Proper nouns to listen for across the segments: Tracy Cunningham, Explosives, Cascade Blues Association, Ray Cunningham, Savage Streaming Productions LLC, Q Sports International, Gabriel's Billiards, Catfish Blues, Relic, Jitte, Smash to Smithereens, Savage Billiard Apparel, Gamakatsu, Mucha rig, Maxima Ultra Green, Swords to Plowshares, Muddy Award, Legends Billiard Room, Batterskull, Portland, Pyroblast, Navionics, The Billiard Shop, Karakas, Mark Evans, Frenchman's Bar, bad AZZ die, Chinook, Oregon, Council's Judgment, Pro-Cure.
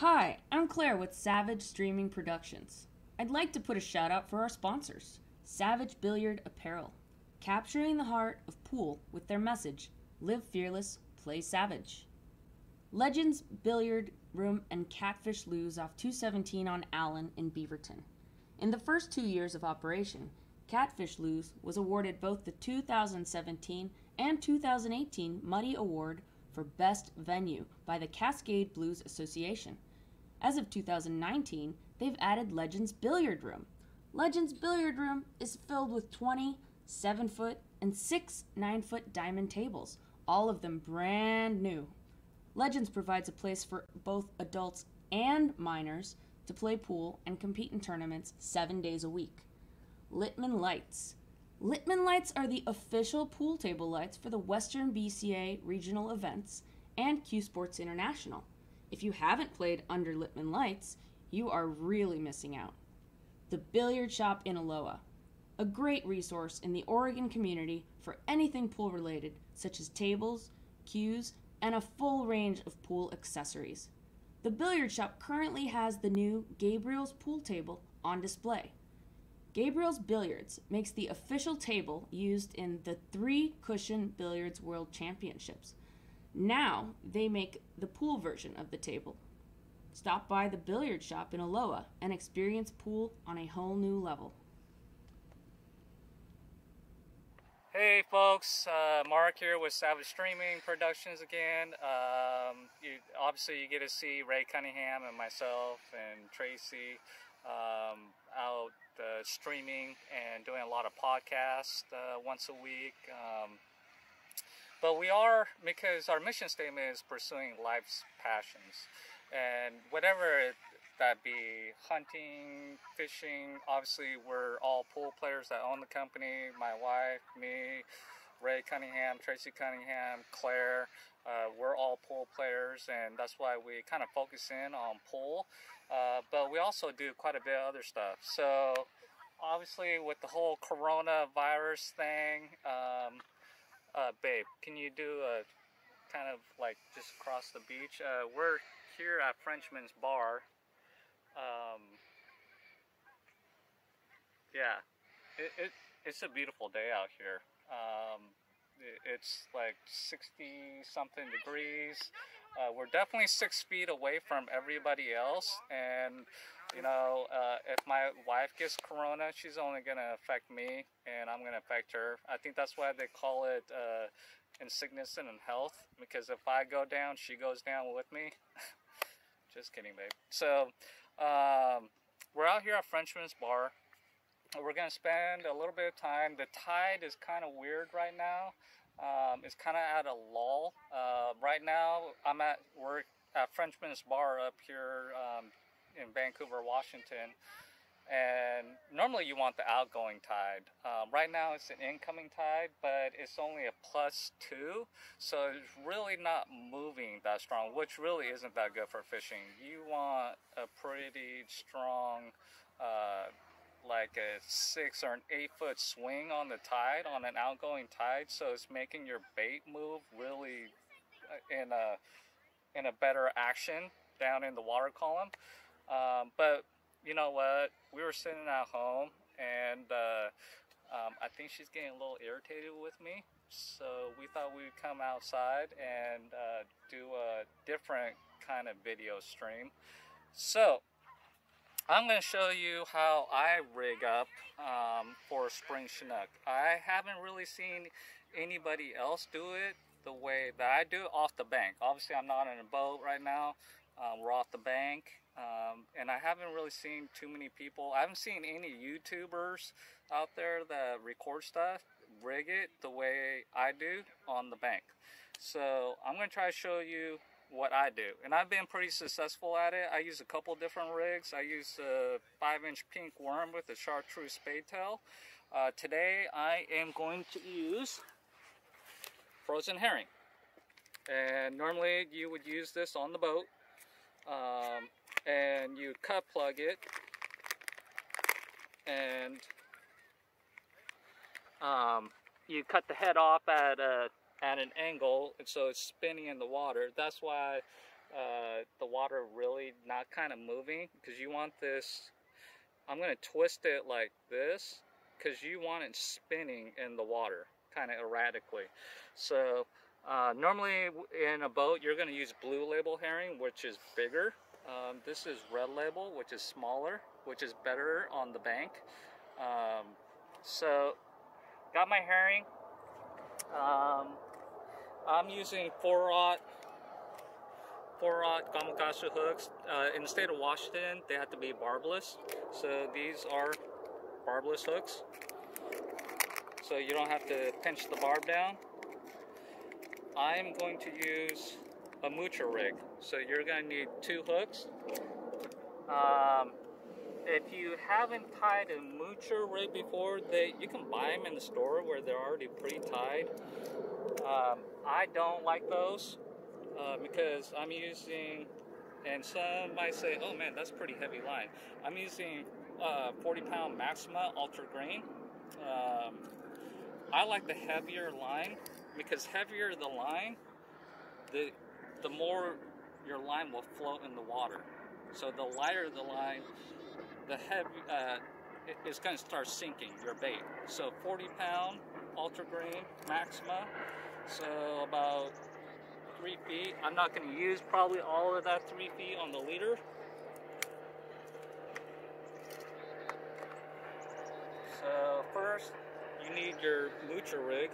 Hi, I'm Claire with Savage Streaming Productions. I'd like to put a shout out for our sponsors, Savage Billiard Apparel, capturing the heart of pool with their message, live fearless, play savage. Legends Billiard Room and Catfish Blues off 217 on Allen in Beaverton. In the first 2 years of operation, Catfish Blues was awarded both the 2017 and 2018 Muddy Award for Best Venue by the Cascade Blues Association. As of 2019, they've added Legends Billiard Room. Legends Billiard Room is filled with 20 7-foot and 6 9-foot diamond tables, all of them brand new. Legends provides a place for both adults and minors to play pool and compete in tournaments 7 days a week. Litman Lights. Litman Lights are the official pool table lights for the Western BCA regional events and Q Sports International. If you haven't played under Litman Lights, you are really missing out. The Billiard Shop in Aloha, a great resource in the Oregon community for anything pool related, such as tables, cues, and a full range of pool accessories. The Billiard Shop currently has the new Gabriel's pool table on display. Gabriel's Billiards makes the official table used in the 3 Cushion Billiards World Championships. Now they make the pool version of the table. Stop by the Billiard Shop in Aloha and experience pool on a whole new level. Hey folks, Mark here with Savage Streaming Productions again. You get to see Ray Cunningham and myself and Tracy out streaming and doing a lot of podcasts once a week. But we are, because our mission statement is pursuing life's passions, and whatever that be, hunting, fishing. Obviously we're all pool players that own the company, my wife, me, Ray Cunningham, Tracy Cunningham, Claire, we're all pool players, and that's why we kind of focus in on pool, but we also do quite a bit of other stuff. So obviously with the whole coronavirus thing, babe, can you do a kind of like just across the beach? We're here at Frenchman's Bar. Yeah, it's a beautiful day out here. It's like 60 something degrees. We're definitely 6 feet away from everybody else, and you know, if my wife gets corona, she's only gonna affect me, and I'm gonna affect her. I think that's why they call it in sickness and in health, because if I go down, she goes down with me. Just kidding, babe. So we're out here at Frenchman's Bar. We're gonna spend a little bit of time. The tide is kind of weird right now. It's kind of at a lull right now. We're at Frenchman's Bar up here in Vancouver, Washington, and normally you want the outgoing tide. Right now it's an incoming tide, but it's only a +2, so it's really not moving that strong, which really isn't that good for fishing. You want a pretty strong, like a 6 or an 8 foot swing on the tide, on an outgoing tide, so it's making your bait move really in a better action down in the water column. But you know what, we were sitting at home, and I think she's getting a little irritated with me, so we thought we'd come outside and do a different kind of video stream. So I'm going to show you how I rig up for spring Chinook. I haven't really seen anybody else do it the way that I do, off the bank. Obviously I'm not in a boat right now. We're off the bank, and I haven't really seen too many people. I haven't seen any YouTubers out there that record stuff, rig it the way I do on the bank. So I'm going to try to show you what I do, and I've been pretty successful at it. I use a couple different rigs. I use a 5-inch pink worm with a chartreuse spade tail. Today I am going to use frozen herring, and normally you would use this on the boat. And you cut plug it, and you cut the head off at an angle, and so it's spinning in the water. That's why the water really not kind of moving, because you want this, I'm going to twist it like this, because you want it spinning in the water kind of erratically. So normally in a boat you're going to use blue label herring, which is bigger. This is red label, which is smaller, which is better on the bank. So got my herring. I'm using 4-aught Gamakatsu hooks. In the state of Washington, they have to be barbless. So these are barbless hooks. So you don't have to pinch the barb down. I'm going to use a Mucha rig. So you're going to need 2 hooks. If you haven't tied a Mucha rig before, you can buy them in the store where they're already pre-tied. I don't like those because I'm using, and some might say, oh man, that's pretty heavy line. I'm using 40-pound Maxima Ultra Green. I like the heavier line, because heavier the line, the more your line will float in the water. So the lighter the line, the heavy it's going to start sinking your bait. So 40-pound Ultra Green Maxima, so about 3 feet. I'm not going to use probably all of that 3 feet on the leader. So first you need your Mucha rig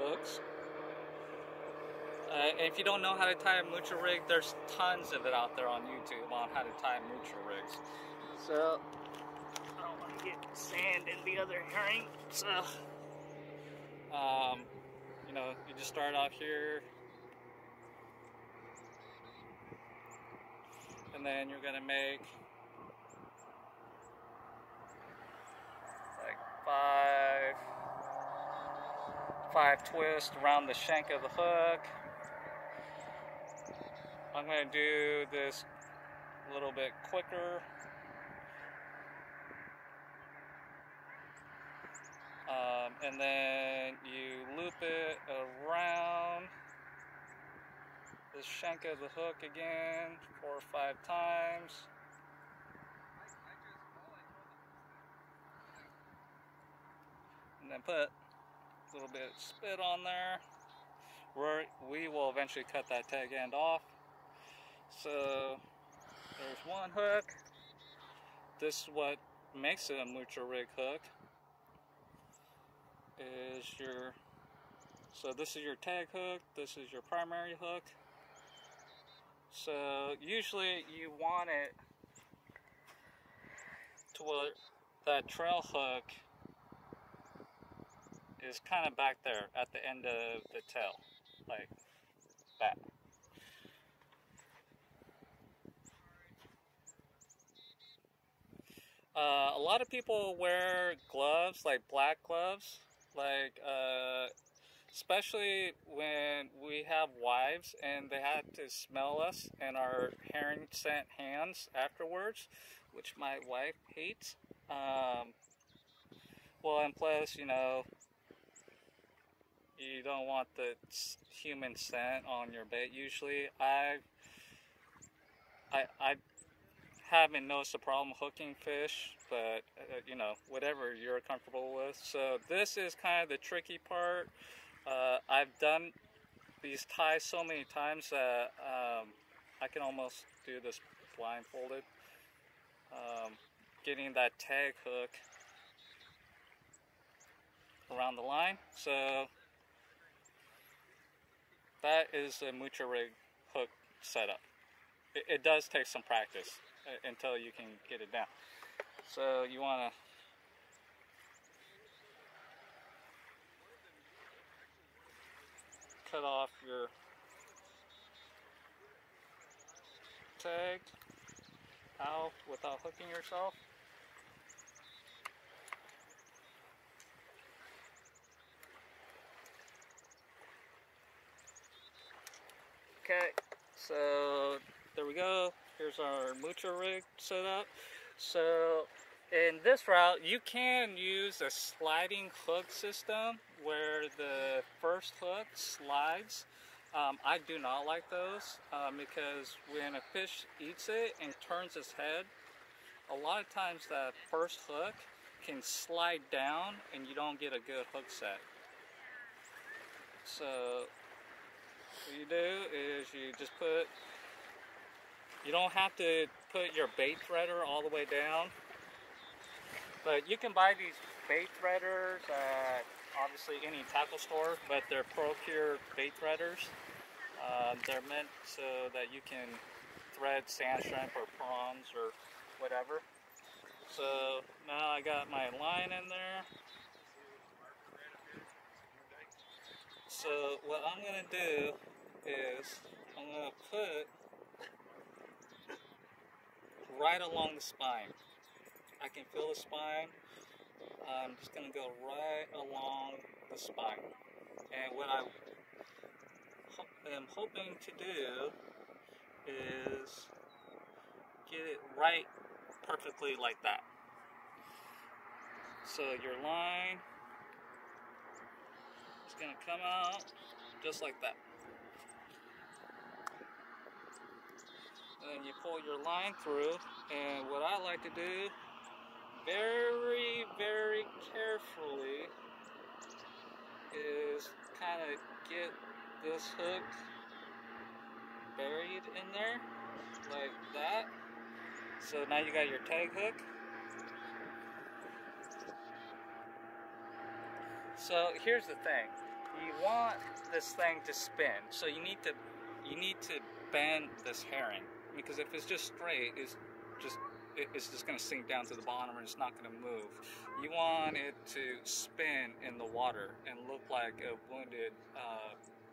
hooks. And if you don't know how to tie a Mucha rig, there's tons of it out there on YouTube on how to tie Mucha rigs. So I don't want to get sand in the other herring. So you know, you just start off here, and then you're gonna make like five twists around the shank of the hook. I'm gonna do this a little bit quicker. And then you loop it around the shank of the hook again 4 or 5 times. And then put a little bit of spit on there. We will eventually cut that tag end off. So there's one hook. This is what makes it a Mucha rig hook. So this is your tag hook, this is your primary hook. So usually you want it to where that trail hook is kind of back there at the end of the tail, like that. A lot of people wear gloves, like black gloves. Like, especially when we have wives and they had to smell us and our herring scent hands afterwards, which my wife hates. Well, and plus, you know, you don't want the human scent on your bait. Usually, I haven't noticed a problem hooking fish, but you know, whatever you're comfortable with. So this is kind of the tricky part. I've done these ties so many times that I can almost do this blindfolded. Getting that tag hook around the line. So that is a Mucha rig hook setup. It does take some practice until you can get it down. So you want to cut off your tag out without hooking yourself. Okay, so there we go. Here's our Mucha rig set up. So in this route, you can use a sliding hook system where the first hook slides I do not like those because when a fish eats it and turns its head, a lot of times that first hook can slide down and you don't get a good hook set. So what you do is you just put, you don't have to put your bait threader all the way down, but you can buy these bait threaders at obviously any tackle store, but they're Pro-Cure bait threaders. They're meant so that you can thread sand shrimp or prawns or whatever. So now I got my line in there. So what I'm going to do is I'm going to put right along the spine. I can feel the spine. I'm just going to go right along the spine. And what I am hoping to do is get it right perfectly like that. So your line is going to come out just like that. And you pull your line through, and what I like to do very, very carefully is kind of get this hook buried in there like that. So now you got your tag hook. So here's the thing. You want this thing to spin. So you need to bend this herring, because if it's just straight, it's just going to sink down to the bottom and it's not going to move. You want it to spin in the water and look like a wounded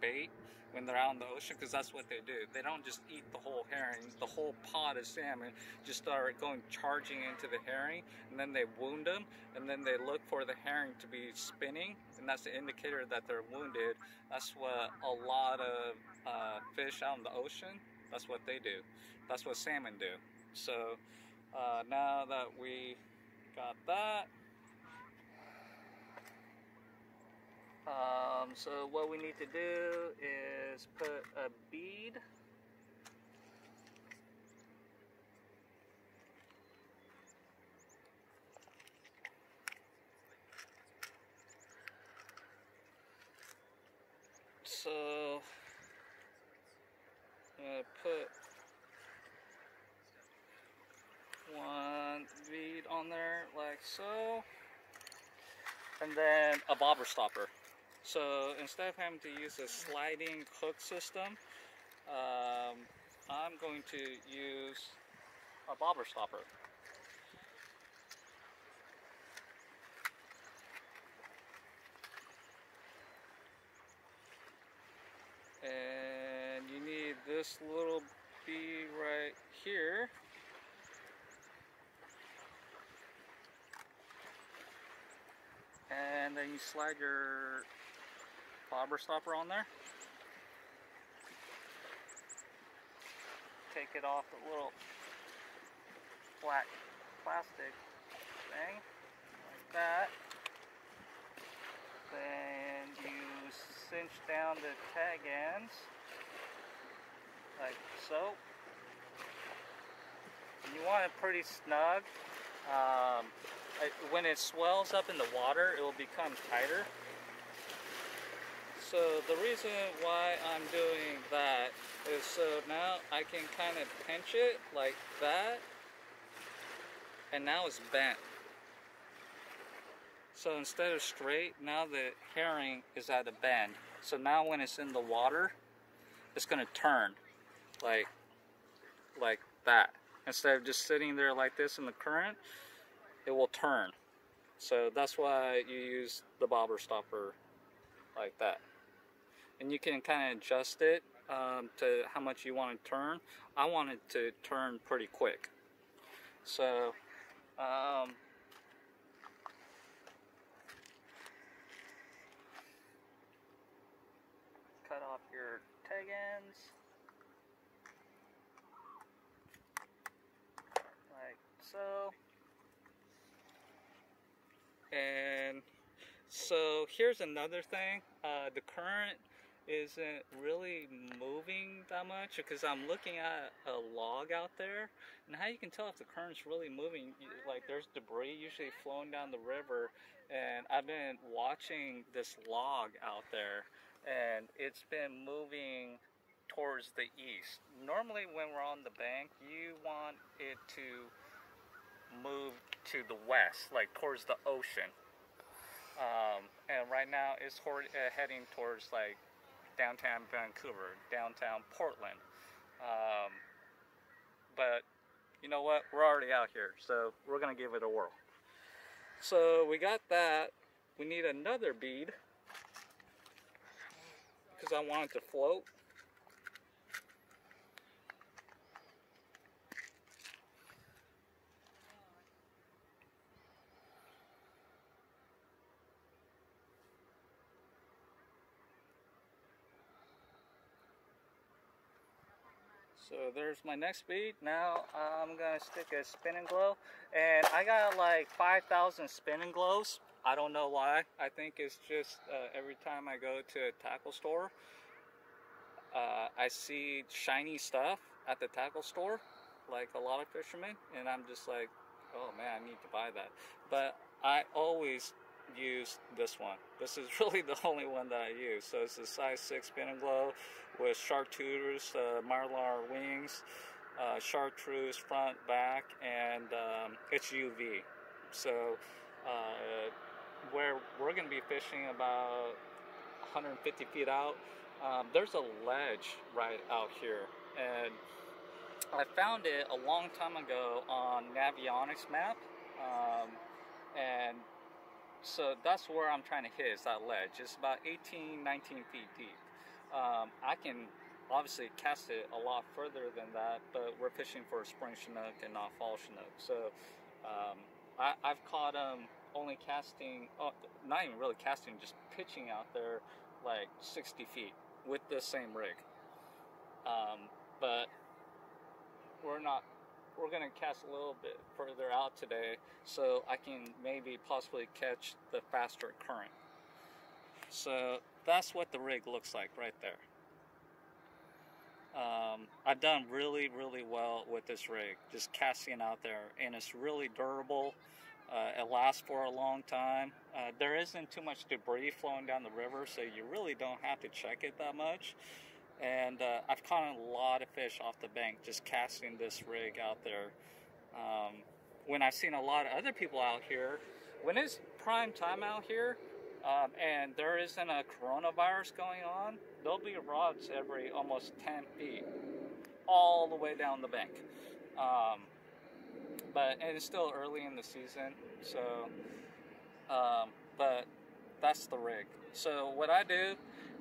bait when they're out in the ocean, because that's what they do. They don't just eat the whole herring, the whole pod of salmon, just start going charging into the herring, and then they wound them, and then they look for the herring to be spinning, and that's the indicator that they're wounded. That's what a lot of fish out in the ocean, that's what they do. That's what salmon do. So now that we got that, so what we need to do is put a bead . So I'm going to put one bead on there like so, and then a bobber stopper. So instead of having to use a sliding hook system, I'm going to use a bobber stopper. And you need this little bead right here. And then you slide your bobber stopper on there. Take it off the little black plastic thing, like that. Then you cinch down the tag ends, like so. You want it pretty snug. When it swells up in the water, it will become tighter. So the reason why I'm doing that is so now I can kind of pinch it like that, and now it's bent. So instead of straight, now the herring is at a bend. So now when it's in the water, it's going to turn like that. Instead of just sitting there like this in the current, it will turn. So that's why you use the bobber stopper like that. And you can kind of adjust it to how much you want to turn. I want it to turn pretty quick. So cut off your tag ends like so. And so here's another thing, the current isn't really moving that much, because I'm looking at a log out there, and how you can tell if the current's really moving, like there's debris usually flowing down the river, and I've been watching this log out there, and it's been moving towards the east. Normally when we're on the bank, you want it to move to the west, like towards the ocean. And right now it's heading towards like downtown Vancouver, downtown Portland. But you know what? We're already out here, so we're gonna give it a whirl. So we got that. We need another bead because I want it to float. So there's my next bead. Now I'm gonna stick a spinning glow, and I got like 5,000 spinning glows. I don't know why. I think it's just every time I go to a tackle store, I see shiny stuff at the tackle store, like a lot of fishermen, and I'm just like, oh man, I need to buy that. But I always use this one. This is really the only one that I use. So it's a size 6 spin and glow with chartreuse mylar wings, chartreuse front, back, and it's UV. So where we're going to be fishing about 150 feet out, there's a ledge right out here, and I found it a long time ago on Navionics map, and so that's where I'm trying to hit, is that ledge. It's about 18, 19 feet deep. I can obviously cast it a lot further than that, but we're fishing for spring chinook and not fall chinook. So I've caught them only casting, not even really casting, just pitching out there like 60 feet with the same rig. But we're gonna cast a little bit further out today, so I can maybe possibly catch the faster current. So that's what the rig looks like right there. I've done really well with this rig, just casting out there, and it's really durable. It lasts for a long time. There isn't too much debris flowing down the river, so you really don't have to check it that much. And I've caught a lot of fish off the bank just casting this rig out there. When I've seen a lot of other people out here, when it's prime time out here, and there isn't a coronavirus going on, there'll be rods every almost 10 feet all the way down the bank. But it's still early in the season, so but that's the rig. So what I do,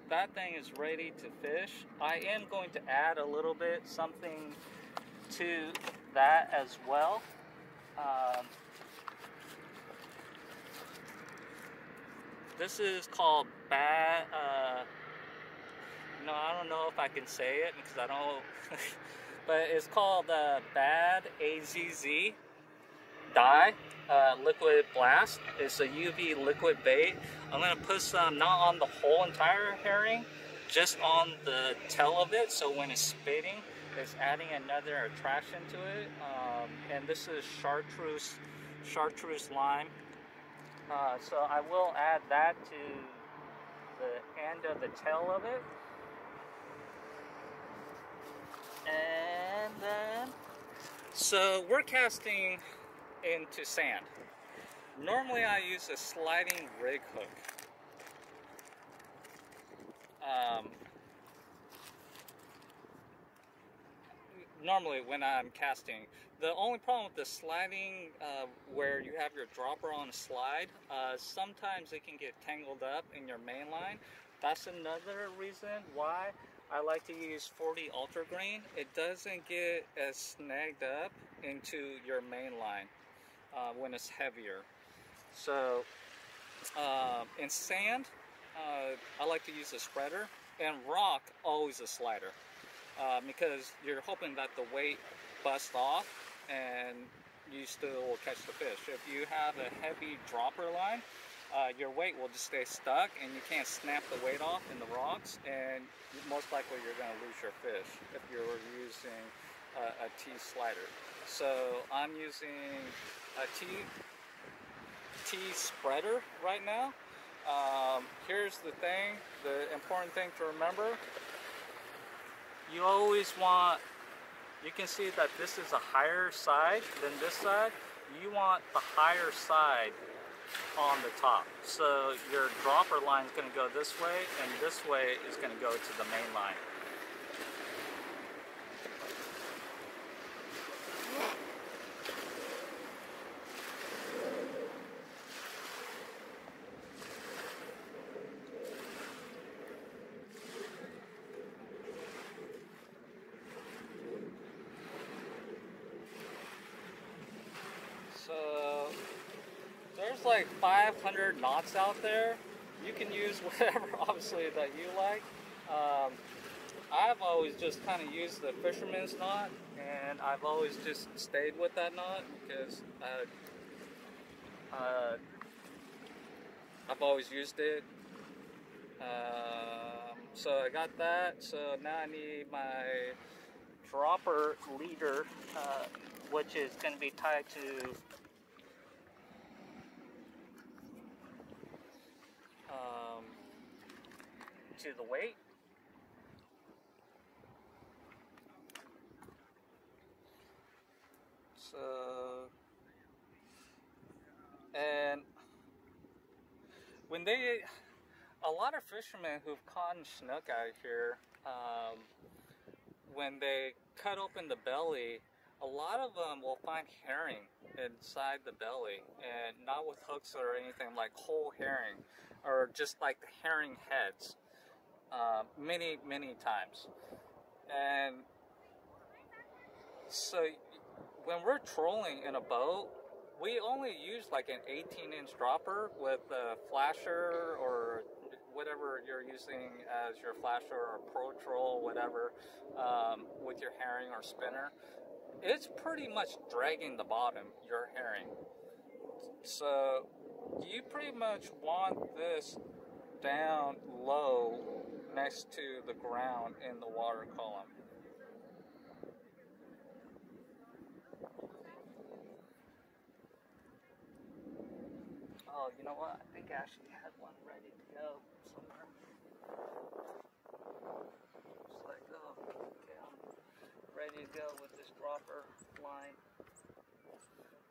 that thing is ready to fish. I am going to add a little bit something to that as well. This is called bad. No, I don't know if I can say it because I don't. But it's called bad AZZ die. Liquid blast. It's a UV liquid bait. I'm going to put some, not on the whole entire herring, just on the tail of it, so when it's spitting, it's adding another attraction to it. And this is chartreuse lime. So I will add that to the end of the tail of it. And then, so we're casting into sand. Normally I use a sliding rig hook. Normally when I'm casting, the only problem with the sliding, where you have your dropper on a slide, sometimes it can get tangled up in your main line. That's another reason why I like to use 40 Ultra Green. It doesn't get as snagged up into your main line when it's heavier. So in sand, I like to use a spreader, and rock, always a slider, because you're hoping that the weight busts off and you still will catch the fish. If you have a heavy dropper line, your weight will just stay stuck and you can't snap the weight off in the rocks, and most likely you're going to lose your fish if you're using a T slider. So I'm using a T spreader right now. Here's the thing, the important thing to remember, you always want, you can see that this is a higher side than this side, you want the higher side on the top. So your dropper line is going to go this way, and this way is going to go to the main line. So there's like 500 knots out there. You can use whatever, obviously, that you like. I've always just kind of used the fisherman's knot, and I've always just stayed with that knot because I've always used it. So I got that. So now I need my dropper leader, which is going to be tied to the weight. So, and when they, a lot of fishermen who've caught snook out here, when they cut open the belly, a lot of them will find herring inside the belly, and not with hooks or anything, like whole herring, or just like the herring heads, many, many times. And so when we're trolling in a boat, we only use like an 18-inch dropper with a flasher or whatever you're using as your flasher or pro troll, whatever, with your herring or spinner. It's pretty much dragging the bottom, your herring. So you pretty much want this down low next to the ground in the water column. Oh, you know what? I think I actually had one ready to go somewhere. Just let go. Okay, I'm ready to go with this dropper line.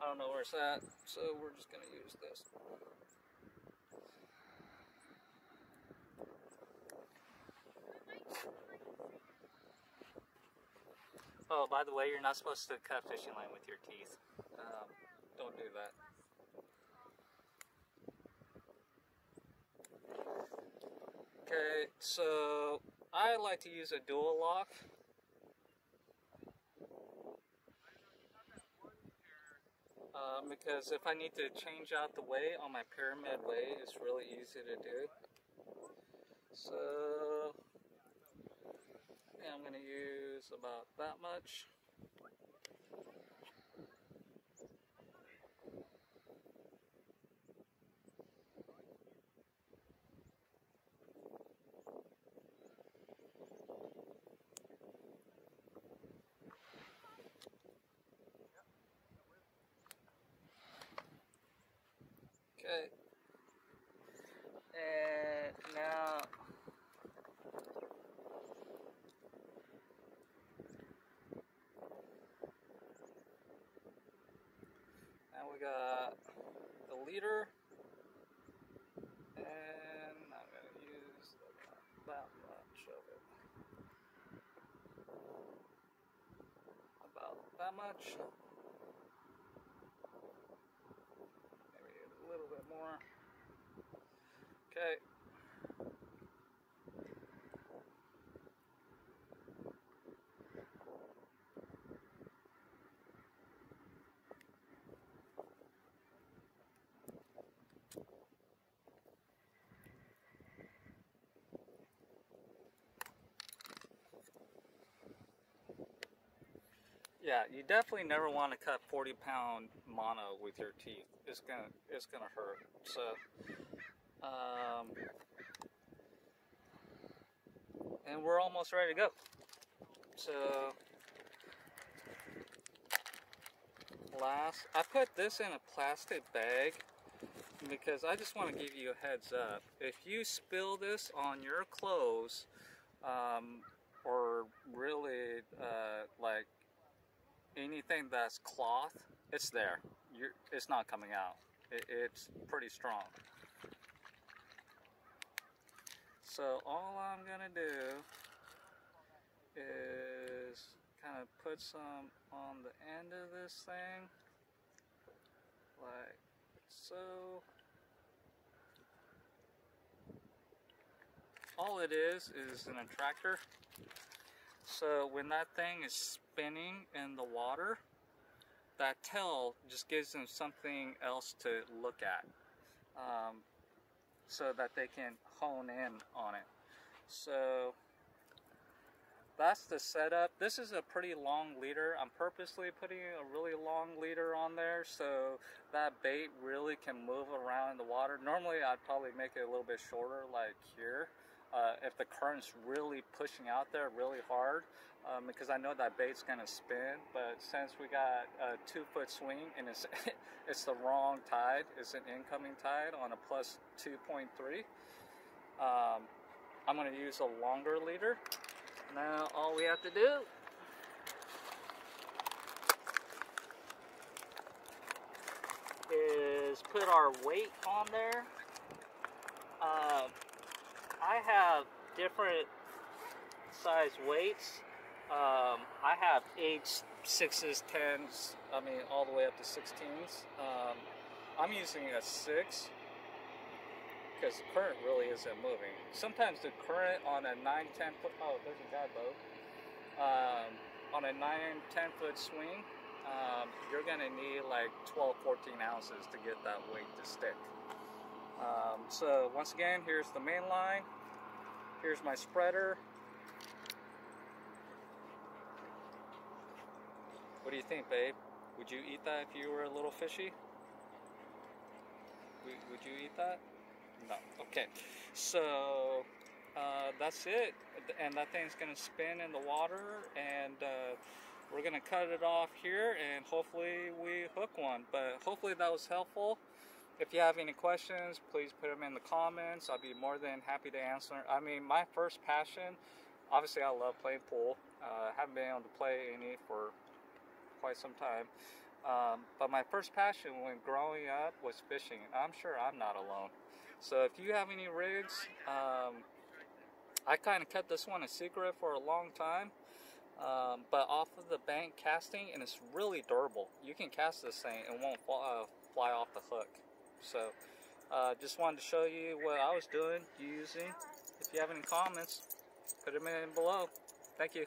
I don't know where it's at, so we're just going to use this. Oh, by the way, you're not supposed to cut fishing line with your teeth. Don't do that. Okay, so I like to use a dual lock. Because if I need to change out the way on my pyramid way, it's really easy to do. So yeah, I'm going to use about that much. Okay, and now we got the leader, and I'm going to use about that much of it, about that much. A little bit more. Okay. Yeah, you definitely never want to cut 40-pound mono with your teeth. It's gonna hurt. So And we're almost ready to go. So last, I put this in a plastic bag because I just want to give you a heads up. If you spill this on your clothes, or really like anything that's cloth, it's there. It's not coming out. It's pretty strong. So all I'm gonna do is kind of put some on the end of this thing, like so. All it is an attractor. So when that thing is spinning in the water, that tail just gives them something else to look at, so that they can hone in on it. So that's the setup. This is a pretty long leader. I'm purposely putting a really long leader on there so that bait really can move around in the water. Normally I'd probably make it a little bit shorter, like here, if the current's really pushing out there really hard, because I know that bait's gonna spin. But since we got a 2 foot swing and it's the wrong tide, it's an incoming tide on a plus 2.3, I'm gonna use a longer leader. Now all we have to do is put our weight on there. I have different size weights. I have 8s, 6s, 10s, I mean all the way up to 16s. I'm using a 6 because the current really isn't moving. Sometimes the current on a 9-10 foot, oh there's a guide boat, on a 9-10 foot swing, you're gonna need like 12-14 ounces to get that weight to stick. So once again, here's the main line, here's my spreader. What do you think, babe? Would you eat that if you were a little fishy? Would you eat that? No. Okay, so that's it, and that thing's gonna spin in the water, and we're gonna cut it off here and hopefully we hook one. But hopefully that was helpful. If you have any questions, please put them in the comments. I'll be more than happy to answer. I mean, my first passion, obviously I love playing pool. I haven't been able to play any for quite some time. But my first passion when growing up was fishing. I'm sure I'm not alone. So if you have any rigs, I kind of kept this one a secret for a long time. But off of the bank casting, and it's really durable. You can cast this thing and it won't fly off the hook. So just wanted to show you what I was doing, using. If you have any comments, put them in below. Thank you.